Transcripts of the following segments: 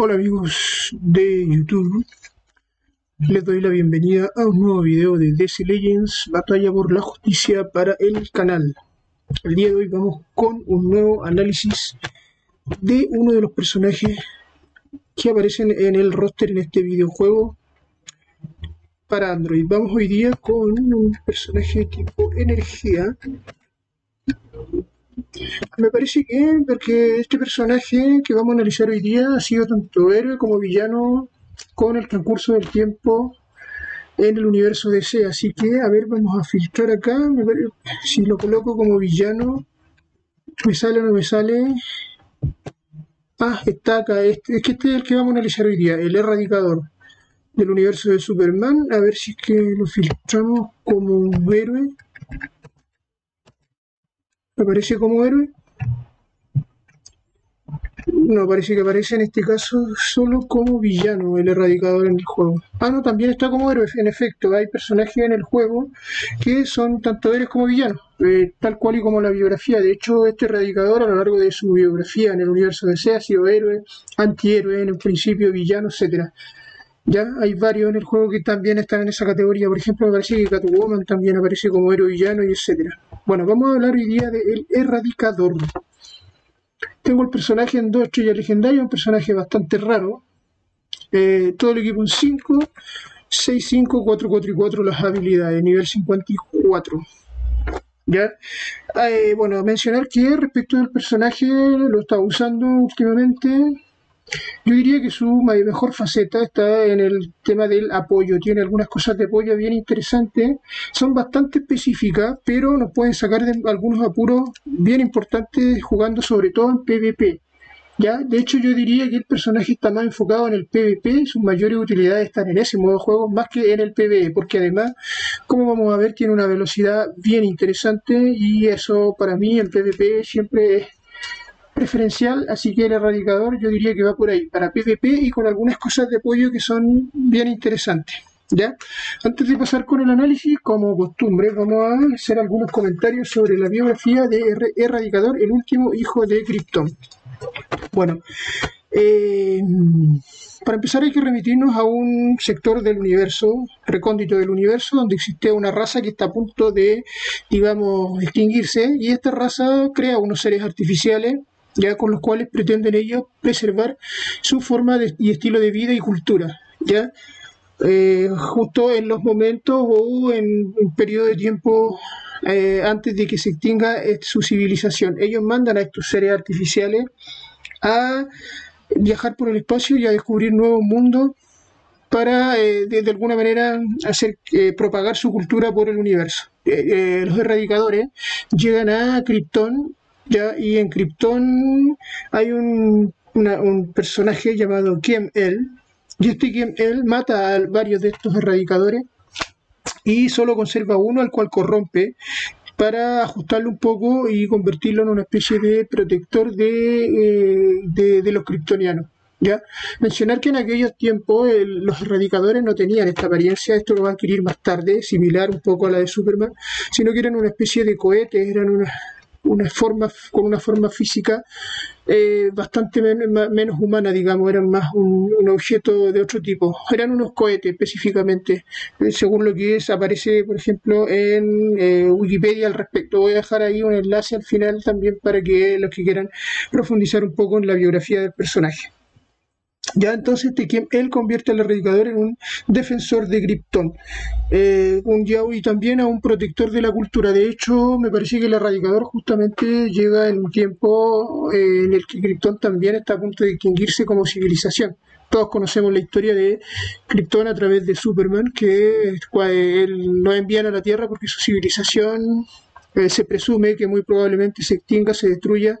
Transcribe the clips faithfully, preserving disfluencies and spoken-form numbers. Hola amigos de YouTube, les doy la bienvenida a un nuevo video de D C Legends, Batalla por la Justicia para el canal. El día de hoy vamos con un nuevo análisis de uno de los personajes que aparecen en el roster en este videojuego para Android. Vamos hoy día con un personaje tipo energía. Me parece que porque este personaje que vamos a analizar hoy día ha sido tanto héroe como villano con el transcurso del tiempo en el universo D C, así que a ver, vamos a filtrar acá. Me parece, si lo coloco como villano, ¿me sale o no me sale? Ah, está acá, este, es que este es el que vamos a analizar hoy día, el Erradicador del universo de Superman. A ver si es que lo filtramos como un héroe. ¿Aparece como héroe? No, parece que aparece en este caso solo como villano el Erradicador en el juego. Ah, no, también está como héroe, en efecto. Hay personajes en el juego que son tanto héroes como villanos, eh, tal cual y como la biografía. De hecho, este Erradicador a lo largo de su biografía en el universo D C ha sido héroe, antihéroe, en el principio villano, etcétera. Ya hay varios en el juego que también están en esa categoría. Por ejemplo, me parece que Catwoman también aparece como héroe, villano, y etcétera. Bueno, vamos a hablar hoy día del Erradicador. Tengo el personaje en dos estrellas legendarias, un personaje bastante raro. Eh, todo el equipo en cinco, seis, cinco, cuatro, cuatro y cuatro las habilidades, nivel cincuenta y cuatro. ¿Ya? Eh, bueno, mencionar que respecto del personaje, lo estaba usando últimamente. Yo diría que su mejor faceta está en el tema del apoyo. Tiene algunas cosas de apoyo bien interesantes, son bastante específicas, pero nos pueden sacar de algunos apuros bien importantes jugando sobre todo en PvP. ¿Ya? De hecho, yo diría que el personaje está más enfocado en el PvP, sus mayores utilidades están en ese modo de juego más que en el PvE, porque además, como vamos a ver, tiene una velocidad bien interesante y eso para mí el PvP siempre es preferencial, así que el Erradicador yo diría que va por ahí, para PvP y con algunas cosas de apoyo que son bien interesantes, ¿ya? Antes de pasar con el análisis, como costumbre, vamos a hacer algunos comentarios sobre la biografía de Erradicador, el último hijo de Krypton. Bueno, eh, para empezar hay que remitirnos a un sector del universo, recóndito del universo, donde existe una raza que está a punto de, digamos, extinguirse, y esta raza crea unos seres artificiales, ya con los cuales pretenden ellos preservar su forma de, y estilo de vida y cultura, ¿ya? Eh, justo en los momentos o en un periodo de tiempo eh, antes de que se extinga su civilización. Ellos mandan a estos seres artificiales a viajar por el espacio y a descubrir nuevos mundos para eh, de, de alguna manera hacer eh, propagar su cultura por el universo. Eh, eh, los Erradicadores llegan a Krypton, ¿ya? Y en Krypton hay un, una, un personaje llamado Kem-El, y este Kem-El mata a varios de estos Erradicadores y solo conserva uno, al cual corrompe para ajustarlo un poco y convertirlo en una especie de protector de, eh, de, de los kryptonianos, ¿ya? Mencionar que en aquellos tiempos el, los Erradicadores no tenían esta apariencia, esto lo va a adquirir más tarde, similar un poco a la de Superman, sino que eran una especie de cohetes, eran unas... Una forma, con una forma física eh, bastante men menos humana, digamos, eran más un, un objeto de otro tipo, eran unos cohetes específicamente, eh, según lo que es, aparece por ejemplo en eh, Wikipedia al respecto. Voy a dejar ahí un enlace al final también para que los que quieran profundizar un poco en la biografía del personaje. Ya, entonces él convierte al Erradicador en un defensor de Krypton, eh, un yao y también a un protector de la cultura. De hecho, me parece que el Erradicador justamente llega en un tiempo eh, en el que Krypton también está a punto de extinguirse como civilización. Todos conocemos la historia de Krypton a través de Superman, que él lo envían a la Tierra porque su civilización eh, se presume que muy probablemente se extinga, se destruya,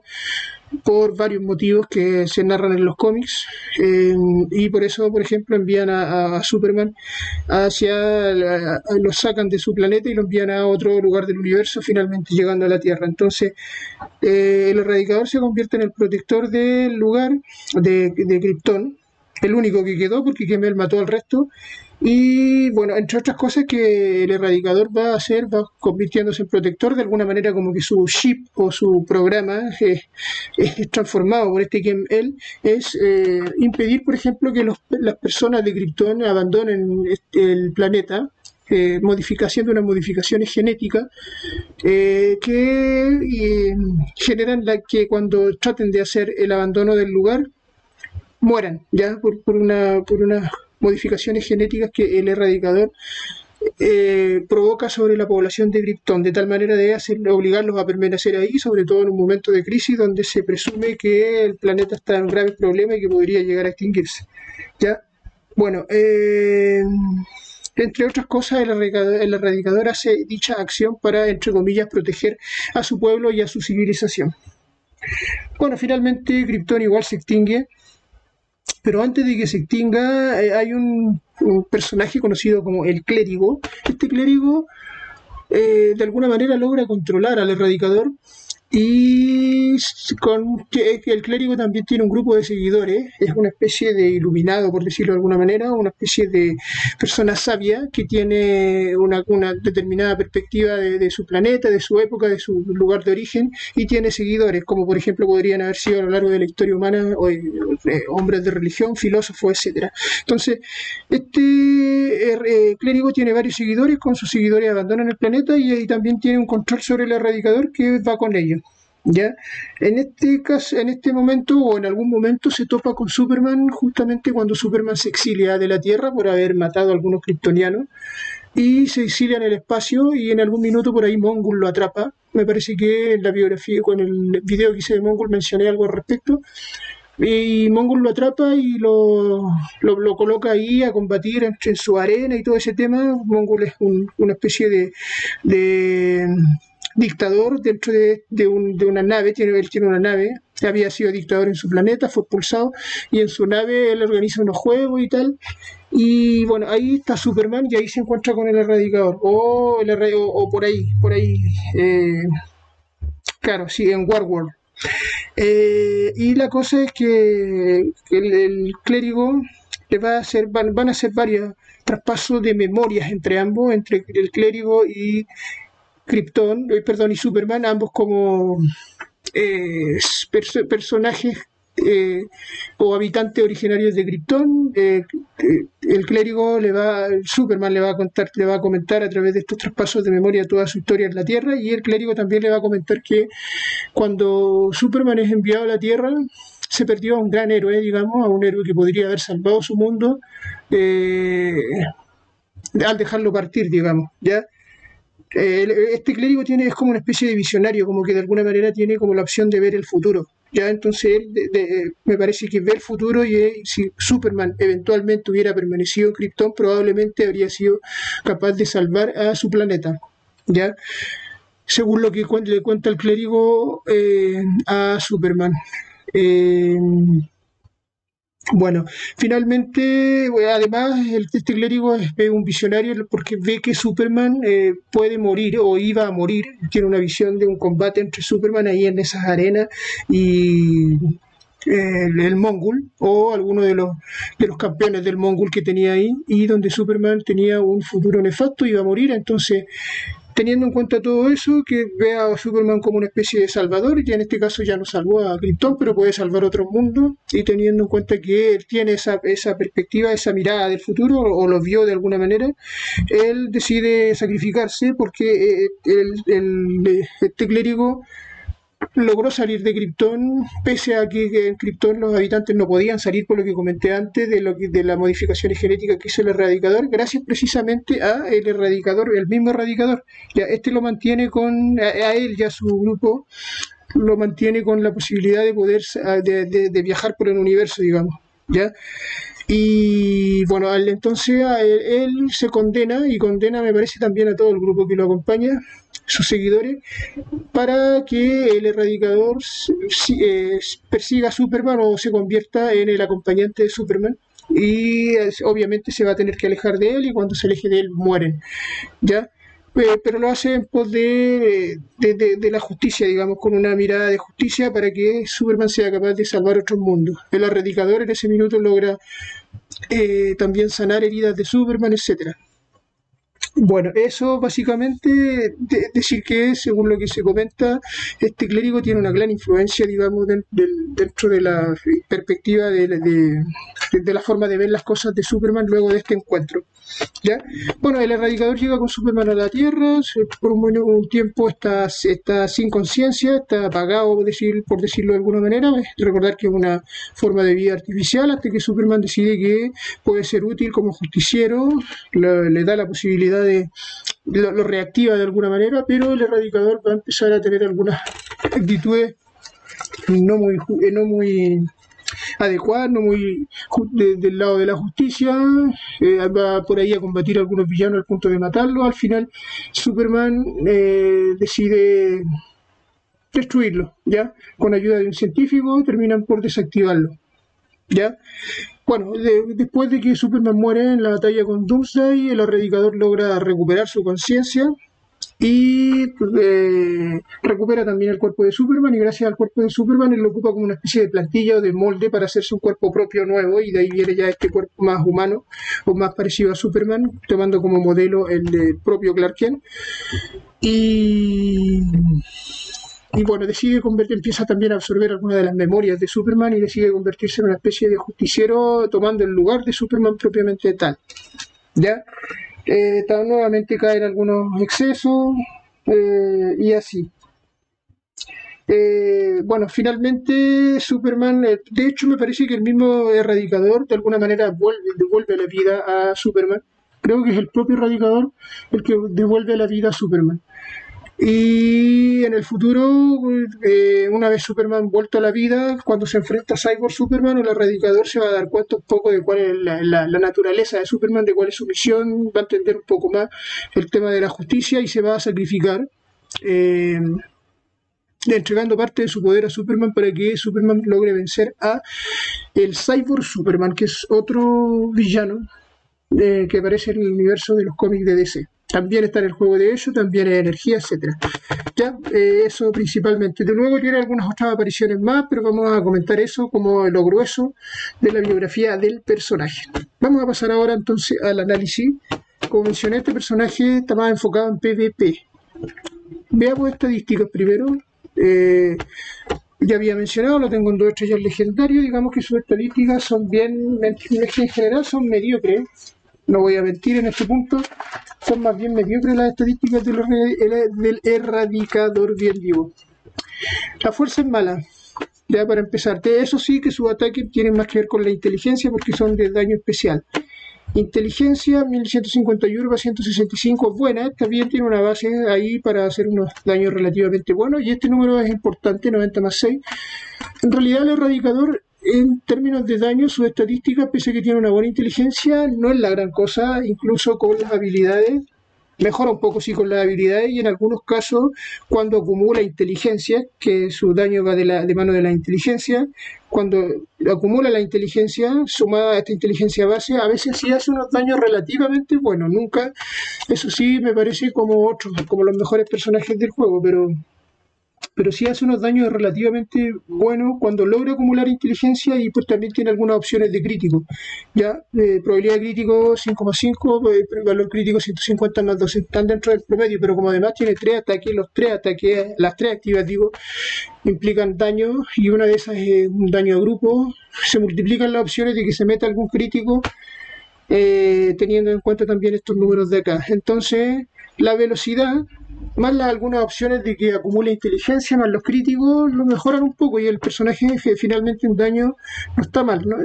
por varios motivos que se narran en los cómics, eh, y por eso por ejemplo envían a, a Superman hacia la, a, lo sacan de su planeta y lo envían a otro lugar del universo, finalmente llegando a la Tierra. Entonces eh, el Erradicador se convierte en el protector del lugar de, de Krypton, el único que quedó, porque Kem-El mató al resto. Y bueno, entre otras cosas que el Erradicador va a hacer, va convirtiéndose en protector, de alguna manera como que su chip o su programa eh, es transformado por este Kem-El, es eh, impedir, por ejemplo, que los, las personas de Krypton abandonen este, el planeta, eh, haciendo unas modificaciones genéticas eh, que eh, generan la que cuando traten de hacer el abandono del lugar, mueran, ya, por, por una... Por una modificaciones genéticas que el Erradicador eh, provoca sobre la población de Krypton, de tal manera de hacer, obligarlos a permanecer ahí, sobre todo en un momento de crisis donde se presume que el planeta está en graves problemas y que podría llegar a extinguirse. ¿Ya? Bueno, eh, entre otras cosas, el erradicador, el erradicador hace dicha acción para, entre comillas, proteger a su pueblo y a su civilización. Bueno, finalmente Krypton igual se extingue. Pero antes de que se extinga, eh, hay un, un personaje conocido como el Clérigo. Este Clérigo, eh, de alguna manera, logra controlar al Erradicador. Y con que, que el Clérigo también tiene un grupo de seguidores. Es una especie de iluminado, por decirlo de alguna manera, una especie de persona sabia que tiene una, una determinada perspectiva de, de su planeta, de su época, de su lugar de origen, y tiene seguidores, como por ejemplo podrían haber sido a lo largo de la historia humana o, eh, hombres de religión, filósofos, etcétera. Entonces, este eh, Clérigo tiene varios seguidores. Con sus seguidores abandonan el planeta y, y también tiene un control sobre el Erradicador que va con ellos. ¿Ya? En este caso, en este momento o en algún momento se topa con Superman, justamente cuando Superman se exilia de la Tierra por haber matado a algunos kryptonianos, y se exilia en el espacio, y en algún minuto por ahí Mongul lo atrapa. Me parece que en la biografía, con el video que hice de Mongul, mencioné algo al respecto. Y Mongul lo atrapa y lo, lo, lo coloca ahí a combatir en, en su arena y todo ese tema. Mongul es un, una especie de... de dictador dentro de, de, un, de una nave. Tiene, él tiene una nave, había sido dictador en su planeta, fue expulsado, y en su nave él organiza unos juegos y tal, y bueno, ahí está Superman, y ahí se encuentra con el Erradicador, o, el erra, o, o por ahí, por ahí, eh, claro, sí, en Warworld. Eh, y la cosa es que el, el Clérigo le va a hacer, van, van a hacer varios traspasos de memorias entre ambos, entre el Clérigo y Krypton, perdón, y Superman, ambos como eh, perso personajes eh, o habitantes originarios de Krypton. Eh, eh, el Clérigo le va, Superman le va a contar, le va a comentar a través de estos traspasos de memoria toda su historia en la Tierra, y el Clérigo también le va a comentar que cuando Superman es enviado a la Tierra, se perdió a un gran héroe, digamos, a un héroe que podría haber salvado su mundo eh, al dejarlo partir, digamos, ¿ya? Este Clérigo tiene, es como una especie de visionario, como que de alguna manera tiene como la opción de ver el futuro, ya. Entonces él de, de, me parece que ve el futuro, y si Superman eventualmente hubiera permanecido en Krypton, probablemente habría sido capaz de salvar a su planeta, ya, según lo que cu le cuenta el Clérigo eh, a Superman. eh, Bueno, finalmente, además, este Clérigo es un visionario porque ve que Superman eh, puede morir, o iba a morir. Tiene una visión de un combate entre Superman ahí en esas arenas y eh, el, el Mongul, o alguno de los, de los campeones del Mongul que tenía ahí, y donde Superman tenía un futuro nefasto, iba a morir. Entonces, teniendo en cuenta todo eso, que vea a Superman como una especie de salvador, y en este caso ya no salvó a Krypton, pero puede salvar otro mundo, y teniendo en cuenta que él tiene esa, esa perspectiva, esa mirada del futuro, o, o lo vio de alguna manera, él decide sacrificarse, porque el, el, este Clérigo logró salir de Krypton, pese a que en Krypton los habitantes no podían salir, por lo que comenté antes, de, lo que, de las modificaciones genéticas que hizo el Erradicador, gracias precisamente a el Erradicador, el mismo Erradicador. Ya, este lo mantiene con, a, a él y a su grupo, lo mantiene con la posibilidad de poder de, de, de viajar por el universo, digamos, ¿ya? Y bueno, al, entonces a él, él se condena, y condena me parece también a todo el grupo que lo acompaña, sus seguidores, para que el Erradicador eh, persiga a Superman o se convierta en el acompañante de Superman, y eh, obviamente se va a tener que alejar de él, y cuando se aleje de él mueren, ¿ya? pero lo hace en pos de, de, de, de la justicia, digamos, con una mirada de justicia para que Superman sea capaz de salvar otros mundos. El Erradicador en ese minuto logra eh, también sanar heridas de Superman, etcétera. Bueno, eso básicamente de, decir que, según lo que se comenta, este clérigo tiene una gran influencia, digamos, del, del, dentro de la perspectiva de, de, de, de la forma de ver las cosas de Superman luego de este encuentro. ¿Ya? Bueno, el Erradicador llega con Superman a la Tierra, por un, un tiempo está, está sin conciencia, está apagado, por, decir, por decirlo de alguna manera. Recordar que es una forma de vida artificial, hasta que Superman decide que puede ser útil como justiciero, le, le da la posibilidad de, lo, lo reactiva de alguna manera, pero el Erradicador va a empezar a tener algunas actitudes no muy... No muy adecuado, no muy de, del lado de la justicia, eh, va por ahí a combatir a algunos villanos al punto de matarlos. Al final Superman eh, decide destruirlo, ¿ya? Con ayuda de un científico terminan por desactivarlo, ¿ya? Bueno, de, después de que Superman muere en la batalla con Doomsday, el Erradicador logra recuperar su conciencia y eh, recupera también el cuerpo de Superman, y gracias al cuerpo de Superman él lo ocupa como una especie de plantilla o de molde para hacerse un cuerpo propio nuevo, y de ahí viene ya este cuerpo más humano o más parecido a Superman, tomando como modelo el de propio Clark Kent. Y, y bueno, decide convertir, empieza también a absorber algunas de las memorias de Superman y decide convertirse en una especie de justiciero, tomando el lugar de Superman propiamente tal, ¿ya? Eh, nuevamente caen algunos excesos eh, y así. Eh, bueno, finalmente Superman, eh, de hecho me parece que el mismo Erradicador de alguna manera vuelve, devuelve la vida a Superman. Creo que es el propio Erradicador el que devuelve la vida a Superman. Y en el futuro, eh, una vez Superman vuelto a la vida, cuando se enfrenta a Cyborg Superman, el Erradicador se va a dar cuenta un poco de cuál es la, la, la naturaleza de Superman, de cuál es su misión, va a entender un poco más el tema de la justicia y se va a sacrificar, eh, entregando parte de su poder a Superman para que Superman logre vencer a el Cyborg Superman, que es otro villano eh, que aparece en el universo de los cómics de D C. También está en el juego de ello, también hay energía, etcétera. Ya, eh, eso principalmente. De luego tiene algunas otras apariciones más, pero vamos a comentar eso como lo grueso de la biografía del personaje. Vamos a pasar ahora entonces al análisis. Como mencioné, este personaje está más enfocado en PvP. Veamos estadísticas primero. Eh, ya había mencionado, lo tengo en dos estrellas legendarios. Digamos que sus estadísticas son bien, en general son mediocres. No voy a mentir en este punto, son más bien mediocres las estadísticas del, del Erradicador bien vivo. La fuerza es mala, ya para empezar. De eso sí que sus ataques tienen más que ver con la inteligencia porque son de daño especial. Inteligencia mil ciento cincuenta y uno a ciento sesenta y cinco, buena, también tiene una base ahí para hacer unos daños relativamente buenos, y este número es importante, noventa más seis. En realidad el Erradicador, en términos de daño, sus estadísticas, pese a que tiene una buena inteligencia, no es la gran cosa, incluso con las habilidades, mejora un poco sí con las habilidades, y en algunos casos, cuando acumula inteligencia, que su daño va de, la, de mano de la inteligencia, cuando acumula la inteligencia, sumada a esta inteligencia base, a veces sí hace unos daños relativamente buenos, nunca, eso sí me parece como otros, como los mejores personajes del juego, pero... pero sí hace unos daños relativamente buenos cuando logra acumular inteligencia, y pues también tiene algunas opciones de crítico. Ya, eh, probabilidad de crítico cinco más cinco, eh, valor crítico ciento cincuenta más doce, están dentro del promedio, pero como además tiene tres ataques, los tres ataques, las tres activas, digo, implican daño, y una de esas es un daño a grupo, se multiplican las opciones de que se meta algún crítico, eh, teniendo en cuenta también estos números de acá. Entonces, la velocidad... más las, algunas opciones de que acumule inteligencia, más los críticos, lo mejoran un poco, y el personaje finalmente en daño no está mal, ¿no?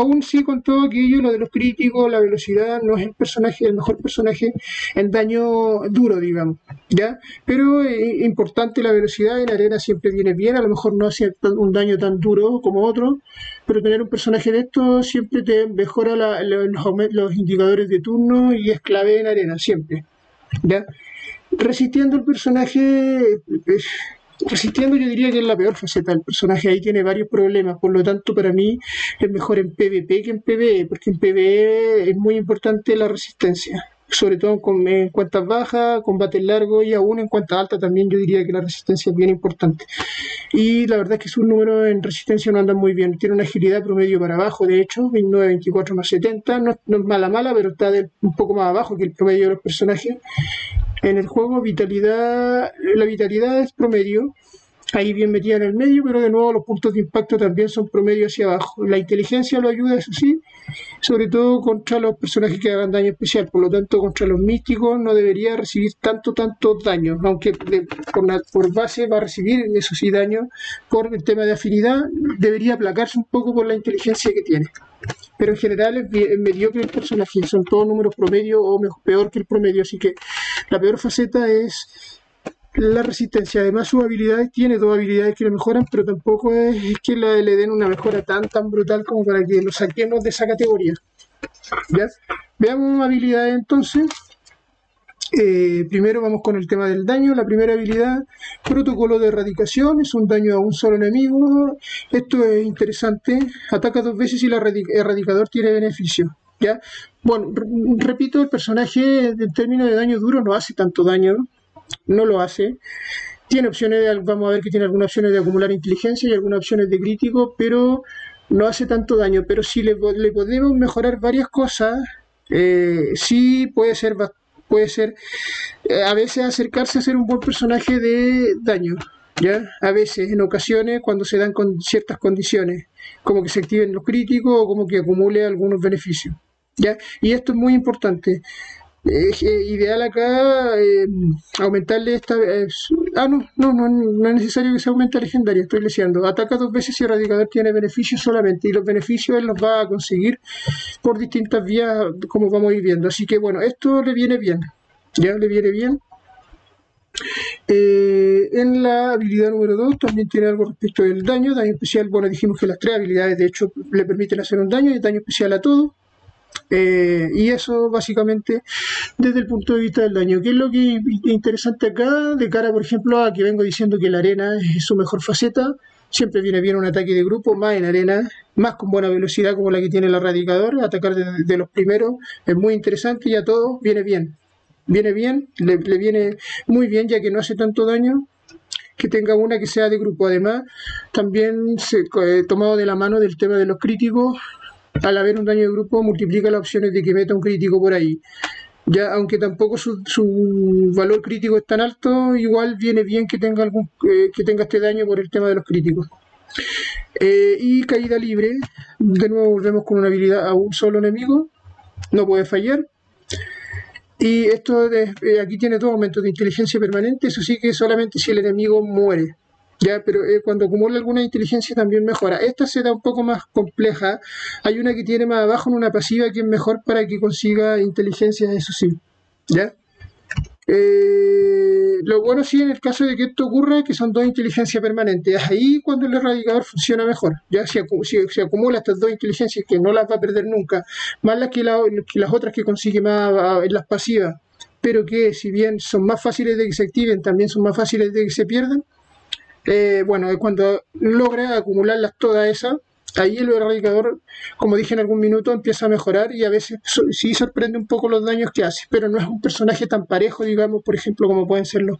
Aún sí, con todo aquello, lo de los críticos, la velocidad, no es el personaje, el mejor personaje en daño duro, digamos, ¿ya? Pero es eh, importante la velocidad, en arena siempre viene bien, a lo mejor no hace un daño tan duro como otro, pero tener un personaje de esto siempre te mejora la, los, los indicadores de turno, y es clave en arena, siempre, ¿ya? Resistiendo el personaje, eh, resistiendo yo diría que es la peor faceta del personaje, ahí tiene varios problemas, por lo tanto para mí es mejor en PvP que en PvE, porque en PvE es muy importante la resistencia, sobre todo con, en cuentas bajas, combates largos y aún en cuentas altas también yo diría que la resistencia es bien importante. Y la verdad es que sus números en resistencia no andan muy bien, tiene una agilidad promedio para abajo, de hecho, veintinueve, veinticuatro más setenta, no, no es mala mala, pero está del, un poco más abajo que el promedio de los personajes. En el juego, vitalidad, la vitalidad es promedio, ahí bien metida en el medio, pero de nuevo los puntos de impacto también son promedio hacia abajo. La inteligencia lo ayuda, eso sí, sobre todo contra los personajes que hagan daño especial, por lo tanto contra los místicos no debería recibir tanto, tanto daño, aunque de, por, la, por base va a recibir, eso sí, daño por el tema de afinidad, debería aplacarse un poco por la inteligencia que tiene. Pero en general es, es mediocre el personaje, son todos números promedio o mejor, peor que el promedio, así que la peor faceta es la resistencia. Además sus habilidades, tiene dos habilidades que le mejoran, pero tampoco es, es que la, le den una mejora tan tan brutal como para que lo saquemos de esa categoría. ¿Ya? Veamos habilidades entonces. Eh, primero vamos con el tema del daño. La primera habilidad, protocolo de erradicación, es un daño a un solo enemigo. Esto es interesante, ataca dos veces y el erradicador tiene beneficio. ¿Ya? Bueno, repito, el personaje en términos de daño duro no hace tanto daño, no lo hace. Tiene opciones de, vamos a ver que tiene algunas opciones de acumular inteligencia y algunas opciones de crítico, pero no hace tanto daño. Pero si le, le podemos mejorar varias cosas, eh, sí puede ser, puede ser eh, a veces acercarse a ser un buen personaje de daño, ¿ya? A veces, en ocasiones, cuando se dan con ciertas condiciones, como que se activen los críticos o como que acumule algunos beneficios, ¿ya? Y esto es muy importante. Eh, ideal acá eh, aumentarle esta eh, ah no, no, no, no es necesario que se aumente legendaria, estoy diciendo, ataca dos veces y el erradicador tiene beneficios solamente, y los beneficios él los va a conseguir por distintas vías como vamos a ir viendo, así que bueno, esto le viene bien, ya le viene bien. Eh, en la habilidad número dos también tiene algo respecto del daño, daño especial, bueno dijimos que las tres habilidades de hecho le permiten hacer un daño y daño especial a todo. Eh, y eso básicamente desde el punto de vista del daño. ¿Qué es lo que es interesante acá? De cara, por ejemplo, a que vengo diciendo que la arena es su mejor faceta, siempre viene bien un ataque de grupo, más en arena, más con buena velocidad como la que tiene el erradicador, atacar de, de los primeros es muy interesante y a todos viene bien, viene bien, le, le viene muy bien ya que no hace tanto daño. Que tenga una que sea de grupo, además también se, eh, tomado de la mano del tema de los críticos. Al haber un daño de grupo multiplica las opciones de que meta un crítico por ahí. Ya, aunque tampoco su, su valor crítico es tan alto, igual viene bien que tenga algún eh, que tenga este daño por el tema de los críticos. Eh, y caída libre, de nuevo volvemos con una habilidad a un solo enemigo, no puede fallar. Y esto de, eh, aquí tiene todo aumento de inteligencia permanente, eso sí que solamente si el enemigo muere. Ya, pero eh, cuando acumula alguna inteligencia también mejora. Esta se da un poco más compleja. Hay una que tiene más abajo en una pasiva que es mejor para que consiga inteligencia, eso sí. ¿Ya? Eh, lo bueno sí en el caso de que esto ocurra que son dos inteligencias permanentes. Ahí cuando el erradicador funciona mejor. Ya si, si, si acumula estas dos inteligencias que no las va a perder nunca, más las que, la, que las otras que consigue más en las pasivas, pero que si bien son más fáciles de que se activen, también son más fáciles de que se pierdan. Eh, bueno, cuando logra acumularlas todas esas, ahí el erradicador, como dije en algún minuto, empieza a mejorar y a veces so sí sorprende un poco los daños que hace, pero no es un personaje tan parejo, digamos, por ejemplo, como pueden ser los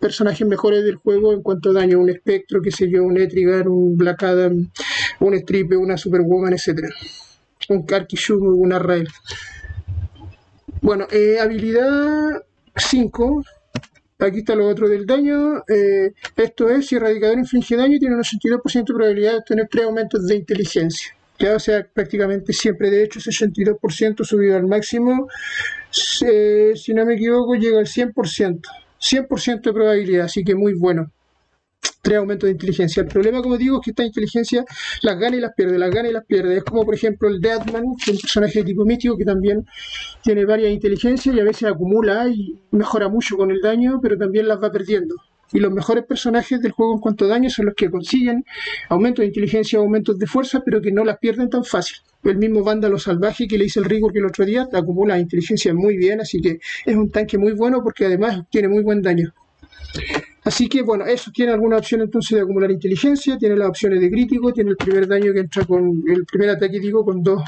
personajes mejores del juego en cuanto a daño, un Spectre, qué sé yo, un Etrigan, un Black Adam, un Stripe, una Superwoman, etcétera, un Karkishu, una Rael. Bueno, eh, habilidad cinco. Aquí está lo otro del daño, eh, esto es, si el erradicador inflige daño tiene un ochenta y dos por ciento de probabilidad de obtener tres aumentos de inteligencia, ya, o sea, prácticamente siempre, de hecho, ochenta y dos por ciento subido al máximo, eh, si no me equivoco llega al cien por ciento, cien por ciento de probabilidad, así que muy bueno. Tres aumentos de inteligencia. El problema, como digo, es que esta inteligencia las gana y las pierde, las gana y las pierde. Es como, por ejemplo, el Deadman, que es un personaje de tipo místico que también tiene varias inteligencias y a veces acumula y mejora mucho con el daño, pero también las va perdiendo. Y los mejores personajes del juego en cuanto a daño son los que consiguen aumentos de inteligencia, aumentos de fuerza, pero que no las pierden tan fácil. El mismo Vándalo Salvaje que le hice el rico que el otro día acumula inteligencia muy bien, así que es un tanque muy bueno porque además tiene muy buen daño. Así que bueno, eso tiene alguna opción entonces de acumular inteligencia, tiene las opciones de crítico, tiene el primer daño que entra con el primer ataque, digo, con dos,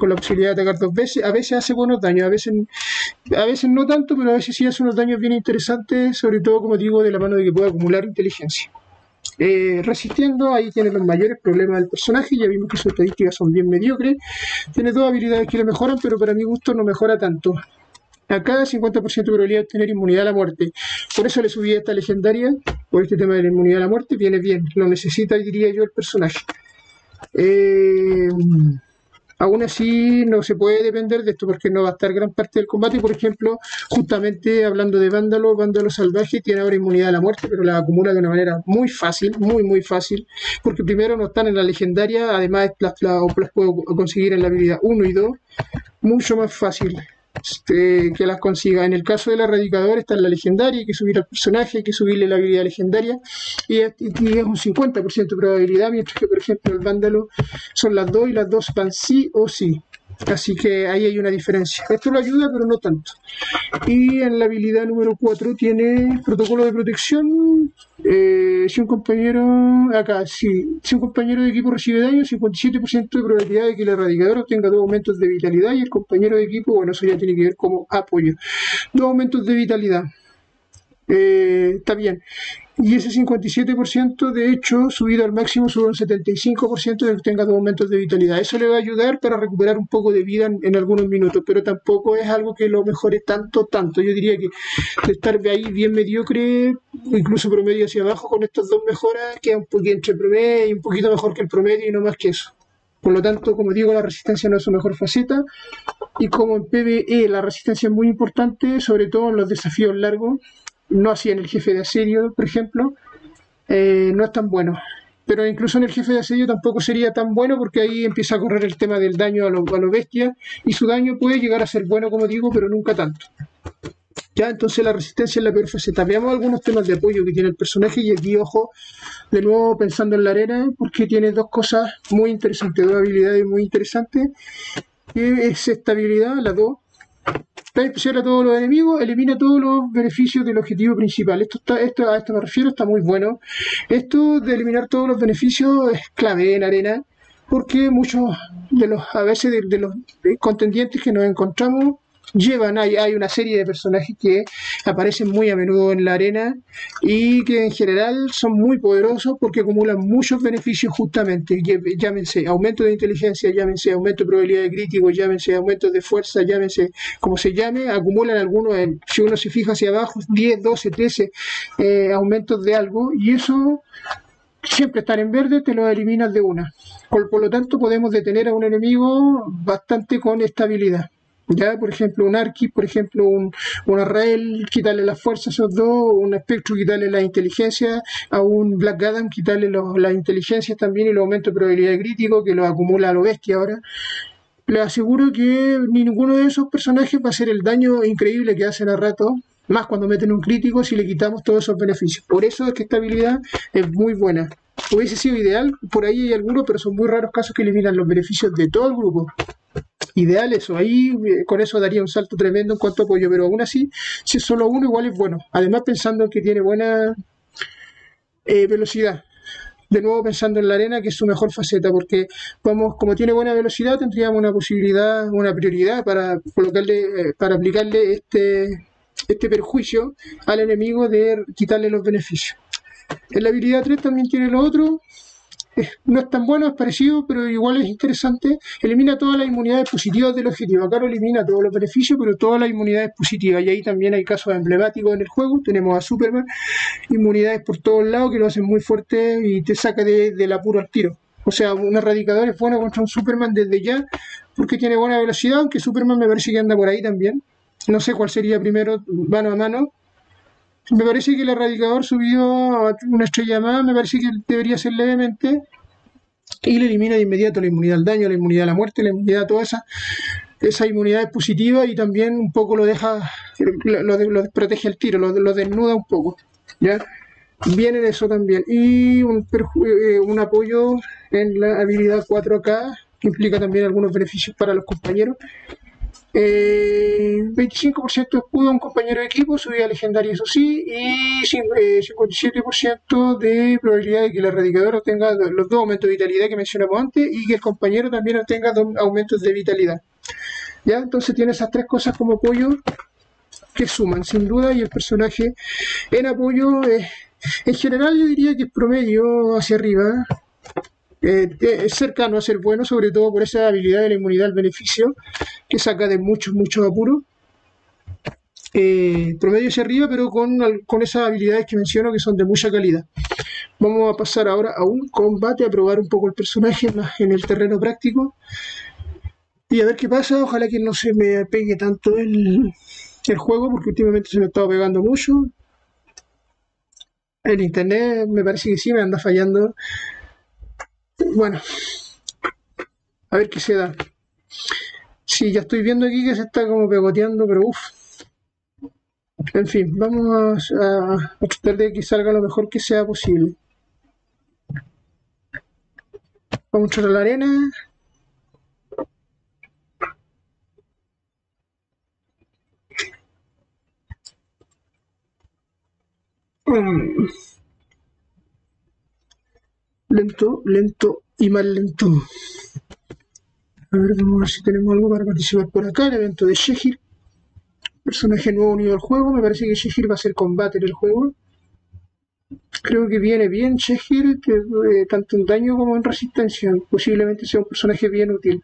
con la posibilidad de atacar dos veces. A veces hace buenos daños, a veces, a veces no tanto, pero a veces sí hace unos daños bien interesantes, sobre todo, como digo, de la mano de que puede acumular inteligencia. Eh, resistiendo, ahí tiene los mayores problemas del personaje, ya vimos que sus estadísticas son bien mediocres. Tiene dos habilidades que le mejoran, pero para mi gusto no mejora tanto. Acá cincuenta por ciento de probabilidad de tener inmunidad a la muerte. Por eso le subí a esta legendaria, por este tema de la inmunidad a la muerte. Viene bien, lo necesita, diría yo, el personaje. Eh, aún así no se puede depender de esto, porque no va a estar gran parte del combate. Por ejemplo, justamente hablando de Vándalo, Vándalo Salvaje tiene ahora inmunidad a la muerte, pero la acumula de una manera muy fácil, muy muy fácil, porque primero no están en la legendaria, además las, las, las puedo conseguir en la habilidad uno y dos, mucho más fácil Este, que las consiga. En el caso del Erradicador está en la legendaria, hay que subir al personaje, hay que subirle la habilidad legendaria, y es, y es un cincuenta por ciento de probabilidad, mientras que por ejemplo el Vándalo son las dos y las dos van sí o sí, así que ahí hay una diferencia. Esto lo ayuda, pero no tanto. Y en la habilidad número cuatro tiene protocolo de protección. eh, si un compañero acá, si, si un compañero de equipo recibe daño, cincuenta y siete por ciento de probabilidad de que el Erradicador obtenga dos aumentos de vitalidad, y el compañero de equipo, bueno, eso ya tiene que ver como apoyo, dos aumentos de vitalidad. Eh, está bien. Y ese cincuenta y siete por ciento, de hecho, subido al máximo, sube un setenta y cinco por ciento de que tenga dos aumentos de vitalidad. Eso le va a ayudar para recuperar un poco de vida en, en algunos minutos, pero tampoco es algo que lo mejore tanto, tanto. Yo diría que de estar ahí bien mediocre, incluso promedio hacia abajo, con estas dos mejoras, queda un poquito entre promedio y un poquito mejor que el promedio y no más que eso. Por lo tanto, como digo, la resistencia no es su mejor faceta. Y como en PvE la resistencia es muy importante, sobre todo en los desafíos largos, no así en el jefe de asedio, por ejemplo, eh, no es tan bueno. Pero incluso en el jefe de asedio tampoco sería tan bueno, porque ahí empieza a correr el tema del daño a lo, a lo bestia, y su daño puede llegar a ser bueno, como digo, pero nunca tanto. Ya, entonces la resistencia es la peor faceta. Veamos algunos temas de apoyo que tiene el personaje, y aquí, ojo, de nuevo pensando en la arena, porque tiene dos cosas muy interesantes, dos habilidades muy interesantes, que es esta habilidad, la dos, especial a todos los enemigos, elimina todos los beneficios del objetivo principal. Esto está, esto, a esto me refiero, está muy bueno. Esto de eliminar todos los beneficios es clave en arena, porque muchos de los, a veces de, de los contendientes que nos encontramos llevan, hay, hay una serie de personajes que aparecen muy a menudo en la arena y que en general son muy poderosos porque acumulan muchos beneficios, justamente, llámense aumento de inteligencia, llámense aumento de probabilidad de crítico, llámense aumento de fuerza, llámense como se llame, acumulan algunos, en, si uno se fija hacia abajo, diez, doce, trece eh, aumentos de algo, y eso siempre estar en verde, te lo eliminas de una. Por, por lo tanto podemos detener a un enemigo bastante con esta habilidad. Ya, por ejemplo, un Arquis, por ejemplo, un, un Arrael, quitarle las fuerzas a esos dos, un Spectre, quitarle la inteligencia, a un Black Adam, quitarle los, las inteligencias también y los aumentos de probabilidad de crítico, que lo acumula a lo bestia ahora. Les aseguro que ninguno de esos personajes va a hacer el daño increíble que hacen a rato, más cuando meten un crítico, si le quitamos todos esos beneficios. Por eso es que esta habilidad es muy buena. Hubiese sido ideal, por ahí hay algunos, pero son muy raros casos que eliminan los beneficios de todo el grupo. Ideal eso, ahí con eso daría un salto tremendo en cuanto a apoyo, pero aún así, si es solo uno, igual es bueno. Además, pensando en que tiene buena eh, velocidad, de nuevo pensando en la arena, que es su mejor faceta, porque vamos, como tiene buena velocidad, tendríamos una posibilidad, una prioridad para colocarle, eh, para aplicarle este, este perjuicio al enemigo de quitarle los beneficios. En la habilidad tres también tiene lo otro. No es tan bueno, es parecido, pero igual es interesante. Elimina todas las inmunidades positivas del objetivo. Acá no elimina todos los beneficios, pero todas las inmunidades positivas. Y ahí también hay casos emblemáticos en el juego. Tenemos a Superman, inmunidades por todos lados que lo hacen muy fuerte y te saca de, del apuro al tiro. O sea, un Erradicador es bueno contra un Superman desde ya, porque tiene buena velocidad, aunque Superman me parece que anda por ahí también. No sé cuál sería primero, mano a mano. Me parece que el Erradicador subió a una estrella más, me parece que debería ser levemente, y le elimina de inmediato la inmunidad al daño, la inmunidad a la muerte, la inmunidad a toda esa, esa inmunidad es positiva, y también un poco lo deja, lo, lo protege al tiro, lo, lo desnuda un poco, ¿ya? Viene de eso también. Y un, un apoyo en la habilidad cuatro K, que implica también algunos beneficios para los compañeros. Eh, veinticinco por ciento escudo a un compañero de equipo, subida legendaria eso sí, y eh, cincuenta y siete por ciento de probabilidad de que el erradicador obtenga los dos aumentos de vitalidad que mencionamos antes y que el compañero también obtenga dos aumentos de vitalidad. Ya, entonces tiene esas tres cosas como apoyo que suman sin duda, y el personaje en apoyo eh, en general yo diría que es promedio hacia arriba. Eh, es cercano a ser bueno, sobre todo por esa habilidad de la inmunidad al beneficio que saca de muchos, muchos apuros. Eh, promedio hacia arriba, pero con, con esas habilidades que menciono que son de mucha calidad. Vamos a pasar ahora a un combate, a probar un poco el personaje más en el terreno práctico y a ver qué pasa. Ojalá que no se me pegue tanto el, el juego, porque últimamente se me ha estado pegando mucho. El internet me parece que sí me anda fallando. Bueno, a ver qué se da. Sí, ya estoy viendo aquí que se está como pegoteando, pero uff. En fin, vamos a, a tratar de que salga lo mejor que sea posible. Vamos a entrar a la arena. Mm. Lento, lento y más lento. A ver, vamos a ver si tenemos algo para participar por acá. El evento de Shehir. Personaje nuevo unido al juego. Me parece que Shehir va a ser combate en el juego. Creo que viene bien Shehir, que, eh, tanto en daño como en resistencia. Posiblemente sea un personaje bien útil.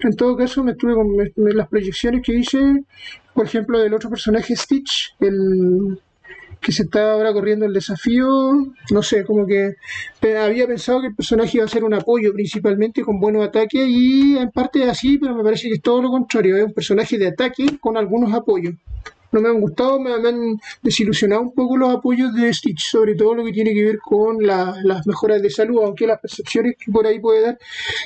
En todo caso, me estuve con me, me, las proyecciones que hice, por ejemplo, del otro personaje Stitch, el... que se está ahora corriendo el desafío, no sé, como que había pensado que el personaje iba a ser un apoyo principalmente con buenos ataques, y en parte es así, pero me parece que es todo lo contrario, es un personaje de ataque con algunos apoyos. No me han gustado, me han desilusionado un poco los apoyos de Stitch, sobre todo lo que tiene que ver con la, las mejoras de salud, aunque las percepciones que por ahí puede dar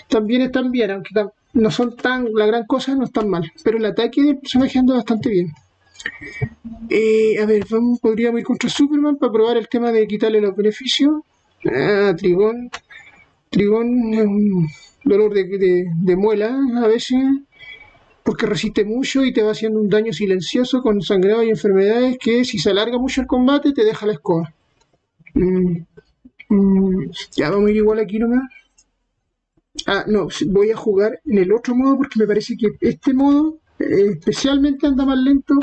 también están bien, aunque no son tan la gran cosa, no están mal, pero el ataque del personaje anda bastante bien. Eh, a ver, vamos, podríamos ir contra Superman para probar el tema de quitarle los beneficios. Ah, Trigón. Trigón es un dolor de, de, de muela a veces, porque resiste mucho y te va haciendo un daño silencioso con sangrado y enfermedades que, si se alarga mucho el combate, te deja la escoba. Mm, mm, ya vamos a ir igual aquí nomás. Ah, no, voy a jugar en el otro modo porque me parece que este modo especialmente anda más lento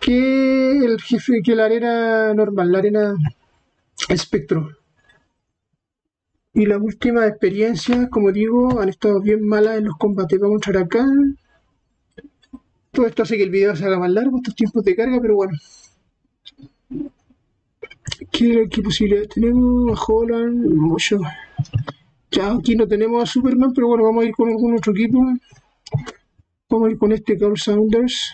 que el jefe, que la arena normal, la arena espectro. Y las últimas experiencias, como digo, han estado bien malas en los combates. Vamos a entrar acá. Todo esto hace que el video se haga más largo, estos tiempos de carga, pero bueno. ¿Qué, qué posibilidades tenemos? A Holland, mucho. Ya aquí no tenemos a Superman, pero bueno, vamos a ir con algún otro equipo. Vamos a ir con este Carl Saunders.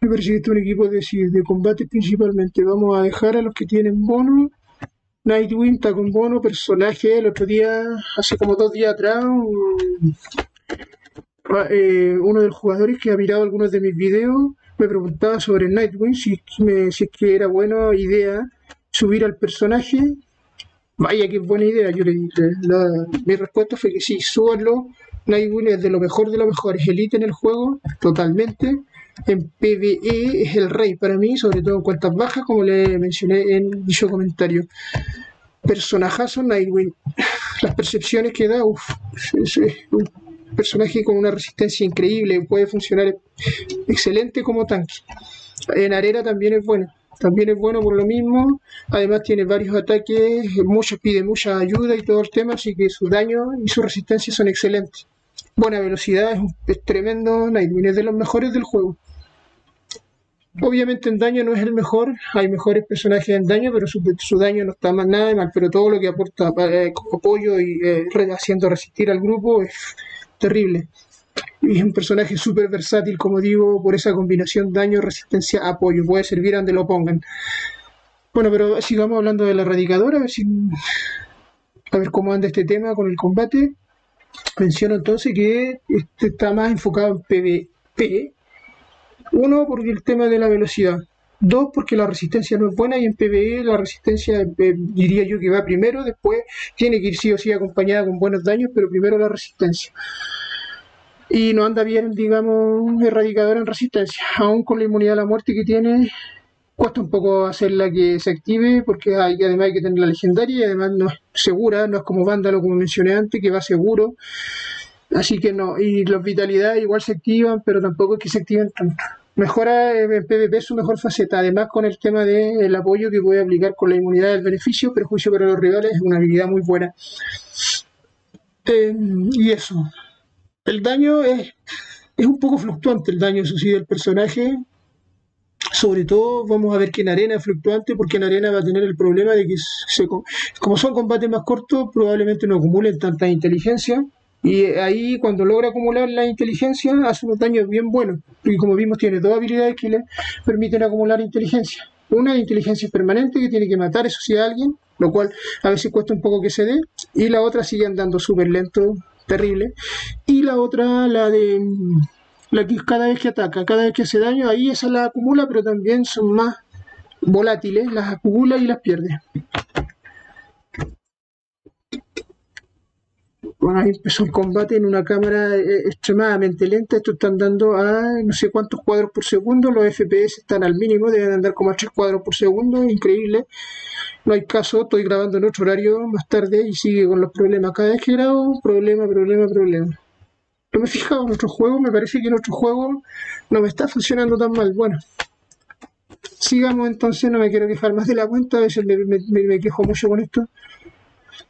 Me parece que este es un equipo de, de combate principalmente. Vamos a dejar a los que tienen bono. Nightwing está con bono, personaje. El otro día, hace como dos días atrás, un, eh, uno de los jugadores que ha mirado algunos de mis videos me preguntaba sobre Nightwing, si, me, si es que era buena idea subir al personaje. Vaya, qué buena idea. Yo le, la, mi respuesta fue que sí, súbanlo. Nightwing es de lo mejor de lo mejor, es elite en el juego, totalmente. En PvE es el rey para mí, sobre todo en cuentas bajas, como le mencioné en dicho comentario. Personajazo Nightwing. Las percepciones que da, uff, es un personaje con una resistencia increíble, puede funcionar excelente como tanque. En arena también es bueno. También es bueno por lo mismo, además tiene varios ataques, muchos pide mucha ayuda y todo el tema, así que su daño y su resistencia son excelentes. Buena velocidad, es, un, es tremendo Nightwing, es de los mejores del juego. Obviamente en daño no es el mejor, hay mejores personajes en daño, pero su, su daño no está más nada de mal, pero todo lo que aporta eh, apoyo y eh, haciendo resistir al grupo es terrible. Y es un personaje súper versátil, como digo, por esa combinación daño, resistencia, apoyo. Puede servir a donde lo pongan. Bueno, pero sigamos hablando de la erradicadora, a ver, si... a ver cómo anda este tema con el combate. Menciono entonces que este está más enfocado en PvP. Uno, porque el tema de la velocidad. Dos, porque la resistencia no es buena y en PvE la resistencia eh, diría yo que va primero, después tiene que ir sí o sí acompañada con buenos daños, pero primero la resistencia. Y no anda bien, digamos, Erradicador en resistencia, aún con la inmunidad a la muerte que tiene. Cuesta un poco hacerla que se active, porque hay, además hay que tener la legendaria y además no es segura, no es como Vándalo, como mencioné antes, que va seguro. Así que no, y los vitalidad igual se activan, pero tampoco es que se activen tanto. Mejora en PvP su mejor faceta, además con el tema del apoyo que puede aplicar con la inmunidad del beneficio, perjuicio para los rivales, es una habilidad muy buena. Eh, y eso. El daño es, es un poco fluctuante, el daño, eso sí, del personaje. Sobre todo vamos a ver que en arena es fluctuante, porque en arena va a tener el problema de que, se, como son combates más cortos, probablemente no acumulen tanta inteligencia. Y ahí cuando logra acumular la inteligencia hace unos daños bien buenos. Y como vimos tiene dos habilidades que le permiten acumular inteligencia. Una de inteligencia permanente que tiene que matar eso sí a alguien, lo cual a veces cuesta un poco que se dé. Y la otra sigue andando súper lento, terrible. Y la otra, la de... la que cada vez que ataca, cada vez que hace daño, ahí esa la acumula, pero también son más volátiles, las acumula y las pierde. Bueno, ahí empezó el combate en una cámara eh, extremadamente lenta. Esto están dando a no sé cuántos cuadros por segundo. Los F P S están al mínimo, deben andar como a tres cuadros por segundo. Increíble. No hay caso, estoy grabando en otro horario más tarde y sigue con los problemas. Cada vez que grabo, problema, problema, problema. No me he fijado en otro juego, me parece que en otro juego no me está funcionando tan mal. Bueno, sigamos entonces, no me quiero quejar más de la cuenta, a veces me, me, me quejo mucho con esto.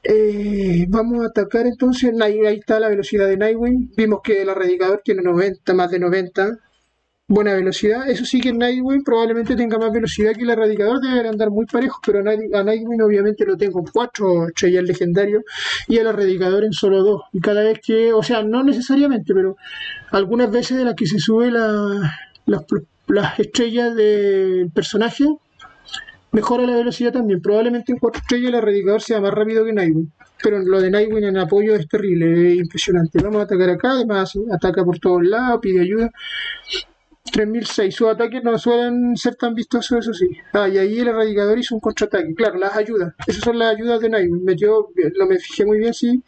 Eh, vamos a atacar entonces. Ahí, ahí está la velocidad de Nightwing. Vimos que el Erradicador tiene noventa, más de noventa. Buena velocidad. Eso sí que Nightwing probablemente tenga más velocidad que el Erradicador. Deben andar muy parejos, pero a Nightwing obviamente lo tengo en cuatro ocho ya el legendario. Y el Erradicador en solo dos. Y cada vez que, o sea, no necesariamente, pero algunas veces de las que se sube la, las, las estrellas del personaje, mejora la velocidad también. Probablemente en cuatro estrellas el Erradicador sea más rápido que Nightwing. Pero lo de Nightwing en apoyo es terrible, es impresionante. Vamos a atacar acá, además ataca por todos lados, pide ayuda. tres mil seis, sus ataques no suelen ser tan vistosos, eso sí. Ah, y ahí el Erradicador hizo un contraataque, claro, las ayudas. Esas son las ayudas de Nightwing. Metió, lo me fijé muy bien, sí.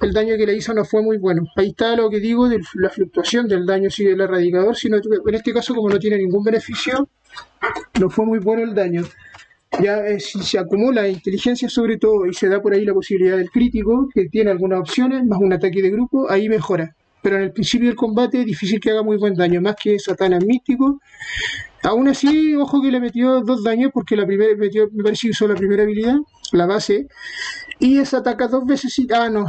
El daño que le hizo no fue muy bueno. Ahí está lo que digo de la fluctuación del daño, sí, del Erradicador. Sino, en este caso, como no tiene ningún beneficio, no fue muy bueno el daño. Ya eh, si se acumula inteligencia sobre todo y se da por ahí la posibilidad del crítico, que tiene algunas opciones, más un ataque de grupo, ahí mejora. Pero en el principio del combate es difícil que haga muy buen daño, más que Satana místico. Aún así, ojo que le metió dos daños, porque la primera metió, me parece que usó la primera habilidad, la base, y es ataca dos veces y... Ah, no,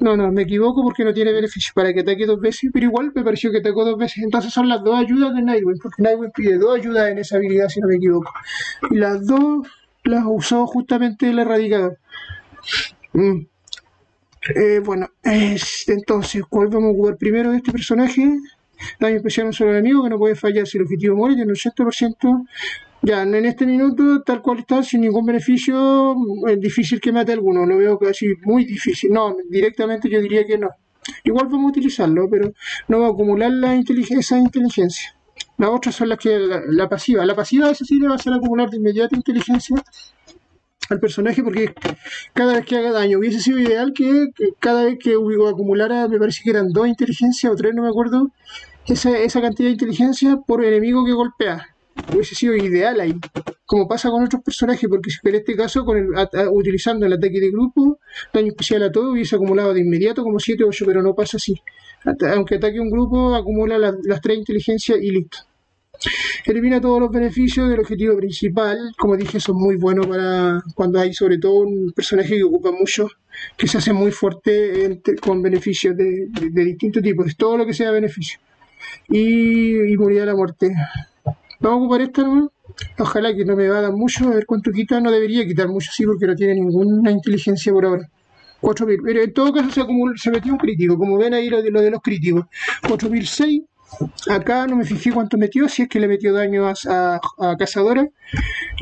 no, no, me equivoco porque no tiene beneficio para que ataque dos veces, pero igual me pareció que atacó dos veces. Entonces son las dos ayudas de Nightwing, porque Nightwing pide dos ayudas en esa habilidad, si no me equivoco. Y las dos las usó justamente el Erradicador. Mm. Eh, bueno, es, entonces, ¿cuál vamos a jugar primero de este personaje? Daño especial a un solo enemigo que no puede fallar si el objetivo muere, tiene un ochenta por ciento. Ya, en este minuto, tal cual está, sin ningún beneficio, es difícil que mate a alguno. Lo veo casi muy difícil. No, directamente yo diría que no. Igual vamos a utilizarlo, pero no va a acumular la inteligencia, esa inteligencia. Las otras son las que... La, la pasiva. La pasiva, esa sí le va a hacer acumular de inmediato inteligencia al personaje, porque cada vez que haga daño hubiese sido ideal que, que cada vez que acumulara, me parece que eran dos inteligencias o tres, no me acuerdo, esa, esa cantidad de inteligencia por enemigo que golpea, hubiese sido ideal ahí, como pasa con otros personajes, porque en este caso con el, a, a, utilizando el ataque de grupo, daño especial a todo, hubiese acumulado de inmediato como siete u ocho, pero no pasa así. Ata, aunque ataque un grupo, acumula la, las tres inteligencias y listo. Elimina todos los beneficios del objetivo principal. Como dije, son muy buenos para cuando hay sobre todo un personaje que ocupa mucho, que se hace muy fuerte entre, con beneficios de, de, de distintos tipos, es todo lo que sea beneficio y, y morir a la muerte. Vamos a ocupar esta, ¿no? Ojalá que no me va a dar mucho, a ver cuánto quita. No debería quitar mucho, sí, porque no tiene ninguna inteligencia por ahora. Cuatro mil, pero en todo caso se, acumula, se metió un crítico, como ven ahí lo de, lo de los críticos. Cuatro mil seis. Acá no me fijé cuánto metió, si es que le metió daño a, a, a Cazadora.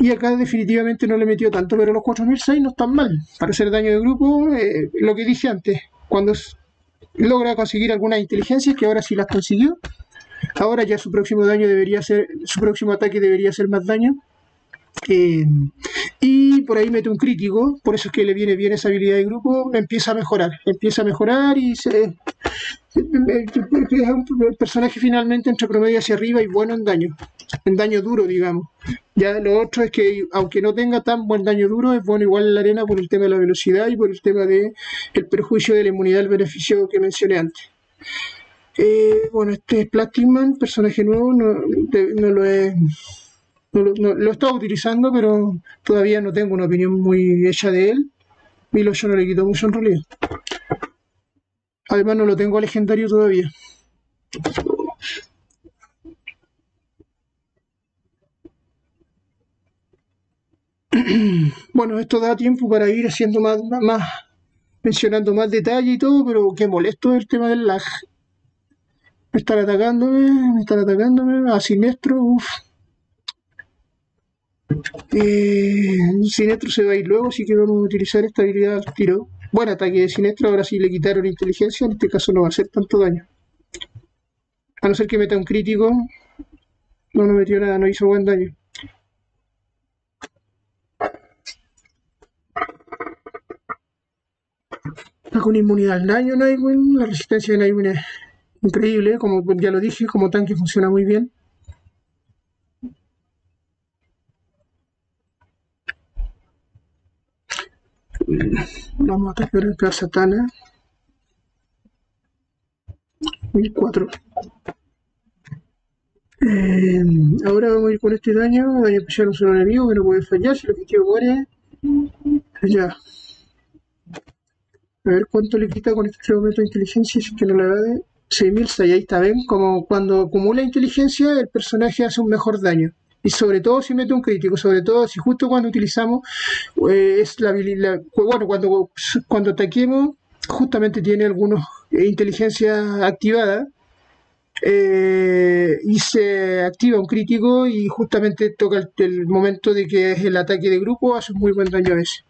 Y acá definitivamente no le metió tanto, pero los cuatro mil seis no están mal para hacer daño de grupo. Eh, lo que dije antes, cuando logra conseguir algunas inteligencias, que ahora sí las consiguió, ahora ya su próximo daño debería ser, su próximo ataque debería ser más daño. Eh, y por ahí mete un crítico, por eso es que le viene bien esa habilidad de grupo, empieza a mejorar, empieza a mejorar y se, eh, es un personaje finalmente entre promedio hacia arriba y bueno en daño, en daño duro, digamos. Ya lo otro es que aunque no tenga tan buen daño duro, es bueno igual en la arena por el tema de la velocidad y por el tema del perjuicio de la inmunidad al beneficio que mencioné antes. Eh, bueno, este es Plastic Man, personaje nuevo, no, no lo he... No, no, lo estaba utilizando, pero todavía no tengo una opinión muy hecha de él. Milo yo no le quito mucho en realidad. Además no lo tengo legendario todavía. Bueno, esto da tiempo para ir haciendo más, más mencionando más detalle y todo, pero qué molesto el tema del lag. Me están atacándome, me están atacándome a Sinestro, uff. Eh, Sinestro se va a ir luego, así que vamos a utilizar esta habilidad al tiro. Buen ataque de Sinestro, ahora sí le quitaron inteligencia, en este caso no va a hacer tanto daño. A no ser que meta un crítico, no me metió nada, no hizo buen daño. Está con inmunidad al daño Nightwing, la resistencia de Nightwing es increíble, como ya lo dije, como tanque funciona muy bien. Vamos a atacar a Satana. mil cuatro. Eh, ahora vamos a ir con este daño. Daño especial a un solo enemigo que no puede fallar. Si el objetivo muere. Ya. A ver cuánto le quita con este aumento de inteligencia. Si es que no le da de seis mil seis. Ahí está, ven. Como cuando acumula inteligencia, el personaje hace un mejor daño. Y sobre todo si mete un crítico, sobre todo si justo cuando utilizamos, eh, es la, la bueno, cuando, cuando ataquemos, justamente tiene algunas eh, inteligencias activadas, eh, y se activa un crítico y justamente toca el, el momento de que es el ataque de grupo, hace muy buen daño a veces.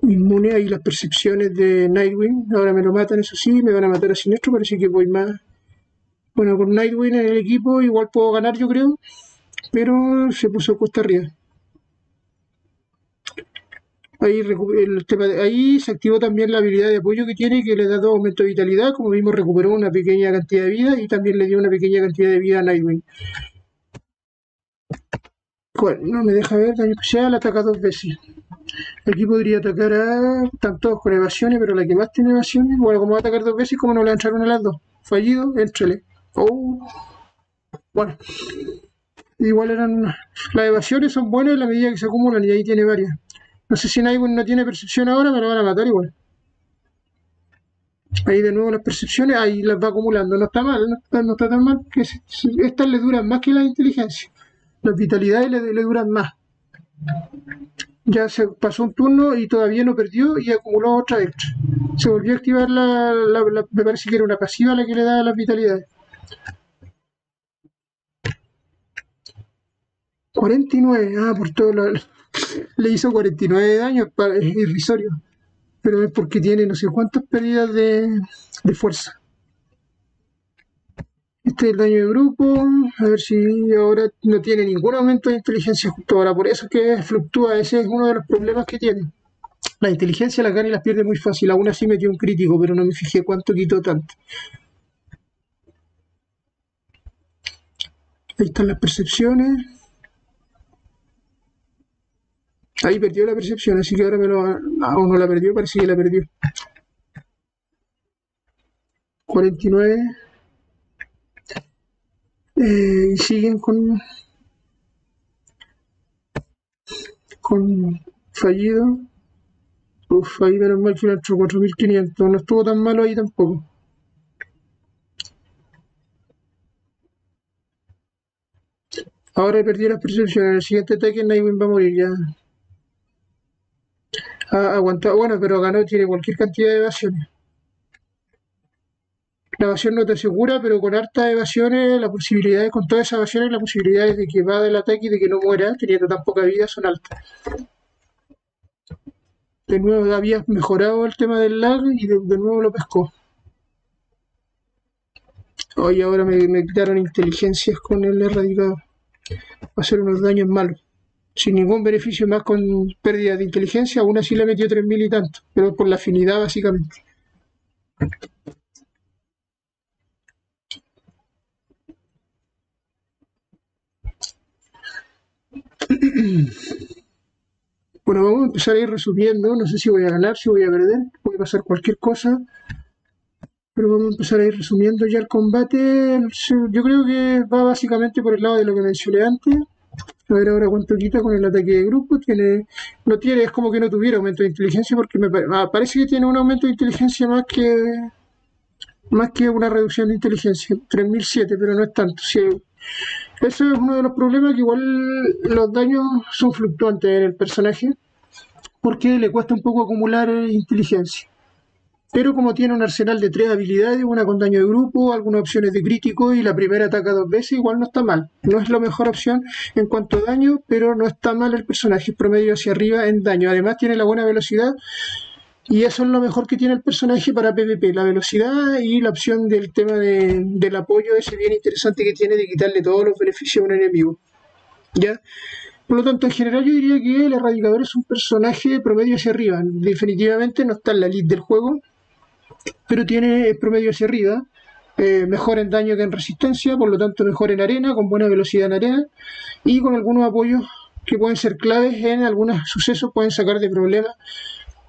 Inmune y las percepciones de Nightwing, ahora me lo matan, eso sí, me van a matar a Sinestro, parece que voy más bueno con Nightwing en el equipo, igual puedo ganar yo creo, pero se puso cuesta arriba. Ahí, el tema de, ahí se activó también la habilidad de apoyo que tiene, que le da dos aumentos de vitalidad, como vimos recuperó una pequeña cantidad de vida y también le dio una pequeña cantidad de vida a Nightwing. Bueno, no me deja ver, daño especial, ataca dos veces. Aquí podría atacar a... Están todos con evasiones, pero la que más tiene evasiones... Bueno, como va a atacar dos veces, como no le entraron a las dos. Fallido, éntrale. Oh. Bueno. Igual eran... Las evasiones son buenas en la medida que se acumulan y ahí tiene varias. No sé si Nightwing no tiene percepción ahora, pero van a matar igual. Ahí de nuevo las percepciones, ahí las va acumulando. No está mal, no está, no está tan mal. Que se, se, estas le duran más que la inteligencia. Las vitalidades le, le duran más. Ya se pasó un turno y todavía no perdió y acumuló otra extra. Se volvió a activar la, la, la... Me parece que era una pasiva la que le daba las vitalidades. cuarenta y nueve. Ah, por todo la... Le hizo cuarenta y nueve de daño. Es irrisorio. Pero es porque tiene no sé cuántas pérdidas de, de fuerza. Este es el daño de grupo, a ver si ahora no tiene ningún aumento de inteligencia justo ahora, por eso es que fluctúa, ese es uno de los problemas que tiene. La inteligencia la gana y las pierde muy fácil, aún así metió un crítico, pero no me fijé cuánto quitó tanto. Ahí están las percepciones. Ahí perdió la percepción, así que ahora me lo... Ah, no la perdió, parece que la perdió. cuarenta y nueve... Eh, y siguen con con fallido. Uff, ahí menos mal que lo entró cuatro mil quinientos, no estuvo tan malo ahí tampoco. Ahora he perdido las percepciones, en el siguiente ataque Nightwing va a morir ya. Ah, aguantó, bueno, pero ganó, tiene cualquier cantidad de evasiones. La evasión no te asegura, pero con hartas evasiones, la posibilidad, con todas esas evasiones, las posibilidades de que va del ataque y de que no muera, teniendo tan poca vida, son altas. De nuevo habías mejorado el tema del lag y de, de nuevo lo pescó. Oye, ahora me, me quitaron inteligencias con el erradicador. Va a hacer unos daños malos. Sin ningún beneficio más con pérdida de inteligencia, aún así le metió tres mil y tanto, pero por la afinidad básicamente. Bueno, vamos a empezar a ir resumiendo. No sé si voy a ganar, si voy a perder, puede pasar cualquier cosa, pero vamos a empezar a ir resumiendo ya el combate. Yo creo que va básicamente por el lado de lo que mencioné antes. A ver ahora cuánto quita con el ataque de grupo. Tiene, no tiene, es como que no tuviera aumento de inteligencia, porque me ah, parece que tiene un aumento de inteligencia más que más que una reducción de inteligencia, tres mil siete, pero no es tanto. Si, eso es uno de los problemas, que igual los daños son fluctuantes en el personaje, porque le cuesta un poco acumular inteligencia. Pero como tiene un arsenal de tres habilidades, una con daño de grupo, algunas opciones de crítico y la primera ataca dos veces, igual no está mal. No es la mejor opción en cuanto a daño, pero no está mal el personaje, promedio hacia arriba en daño. Además tiene la buena velocidad, y eso es lo mejor que tiene el personaje para PvP, la velocidad y la opción del tema de, del apoyo, ese bien interesante que tiene de quitarle todos los beneficios a un enemigo. ¿Ya? Por lo tanto, en general yo diría que el Erradicador es un personaje promedio hacia arriba. Definitivamente no está en la elite del juego, pero tiene promedio hacia arriba, eh, mejor en daño que en resistencia, por lo tanto mejor en arena, con buena velocidad en arena, y con algunos apoyos que pueden ser claves en algunos sucesos, pueden sacar de problemas,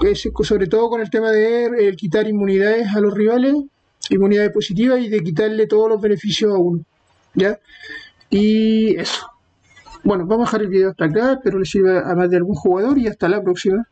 eh, sobre todo con el tema de eh, quitar inmunidades a los rivales, inmunidades positivas, y de quitarle todos los beneficios a uno, ¿ya? Y eso. Bueno, vamos a dejar el video hasta acá, espero les sirva a más de algún jugador y hasta la próxima.